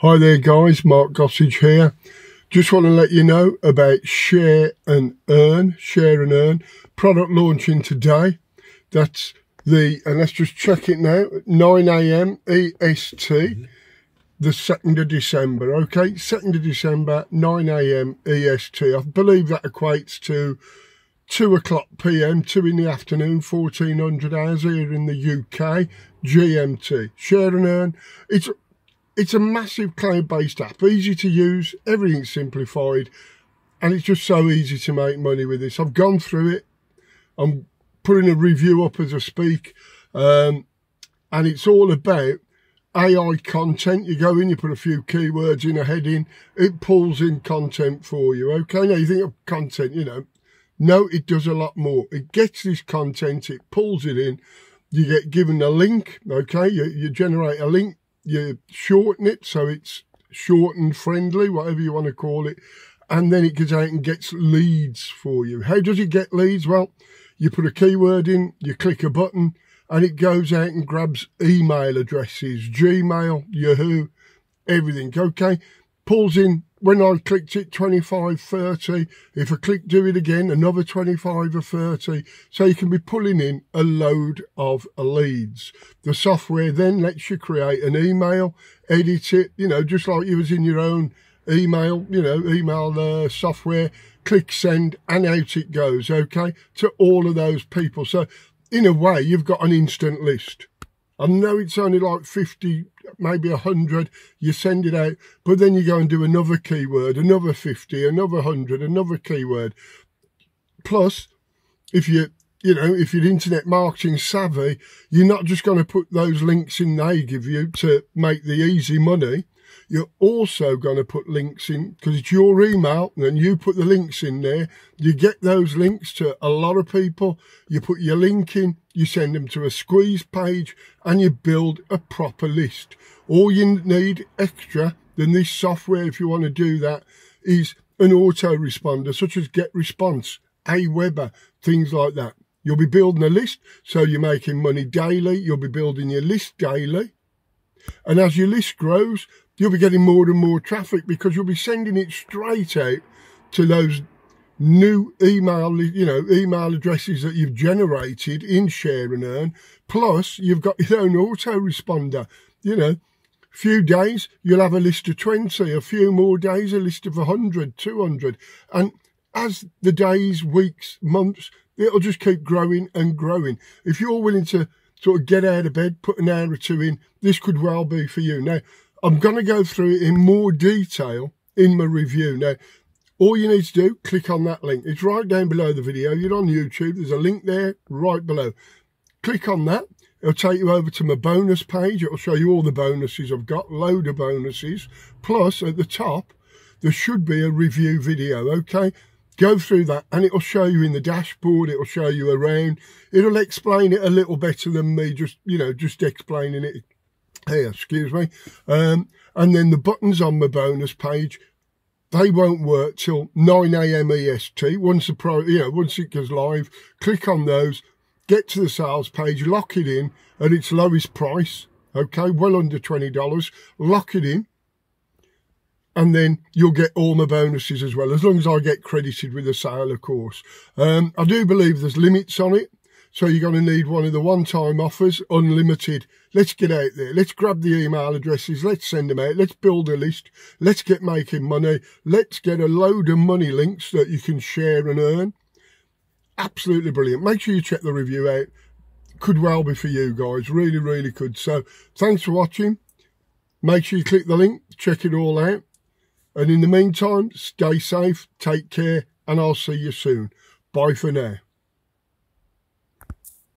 Hi there guys, Mark Gossage here. Just want to let you know about Share and Earn product launching today. That's the, and let's just check it now, 9 a.m. EST, the 2nd of December. Okay, 2nd of December, 9 a.m. EST. I believe that equates to 2:00 p.m, 2 in the afternoon, 1400 hours here in the UK, GMT. Share and Earn. It's a massive cloud-based app, easy to use, everything's simplified, and it's just so easy to make money with this. I've gone through it, I'm putting a review up as I speak, and it's all about AI content. You go in, you put a few keywords in a heading, it pulls in content for you, okay? Now you think of content, you know, no, it does a lot more. It gets this content, it pulls it in, you get given a link, okay? You generate a link, you shorten it so it's short and friendly, whatever you want to call it, and then it goes out and gets leads for you. How does it get leads? Well, you put a keyword in, you click a button, and it goes out and grabs email addresses, Gmail, Yahoo, everything, okay? Pulls in, when I clicked it, 25, 30. If I click do it again, another 25 or 30. So you can be pulling in a load of leads. The software then lets you create an email, edit it, you know, just like you was in your own email, you know, email software, click send, and out it goes, okay, to all of those people. So in a way, you've got an instant list. I know it's only like 50, maybe 100, you send it out, but then you go and do another keyword, another 50, another 100, another keyword. Plus, if you're internet marketing savvy, you're not just going to put those links in they give you to make the easy money. You're also going to put links in, because it's your email, and then you put the links in there. You get those links to a lot of people. You put your link in, you send them to a squeeze page, and you build a proper list. All you need extra than this software, if you want to do that, is an autoresponder, such as GetResponse, Aweber, things like that. You'll be building a list, so you're making money daily. You'll be building your list daily. And as your list grows, you'll be getting more and more traffic, because you'll be sending it straight out to those new email, you know, email addresses that you've generated in Share and Earn. Plus, you've got your own autoresponder. You know, a few days, you'll have a list of 20, a few more days, a list of 100, 200. And as the days, weeks, months, it'll just keep growing and growing. If you're willing to sort of get out of bed, put an hour or two in, this could well be for you. Now, I'm going to go through it in more detail in my review. Now, all you need to do, click on that link. It's right down below the video. You're on YouTube. There's a link there right below. Click on that. It'll take you over to my bonus page. It'll show you all the bonuses I've got, load of bonuses. Plus, at the top, there should be a review video, okay? Go through that, and it'll show you in the dashboard, it'll show you around. It'll explain it a little better than me, just, you know, just explaining it. Hey, excuse me. And then the buttons on my bonus page, they won't work till 9 a.m. EST. Once the once it goes live, click on those, get to the sales page, lock it in at its lowest price, okay, well under $20, lock it in, and then you'll get all my bonuses as well, as long as I get credited with a sale, of course. I do believe there's limits on it. So you're going to need one of the one-time offers, unlimited. Let's get out there. Let's grab the email addresses. Let's send them out. Let's build a list. Let's get making money. Let's get a load of money links that you can share and earn. Absolutely brilliant. Make sure you check the review out. Could well be for you guys. Really, really could. So thanks for watching. Make sure you click the link. Check it all out. And in the meantime, stay safe. Take care. And I'll see you soon. Bye for now.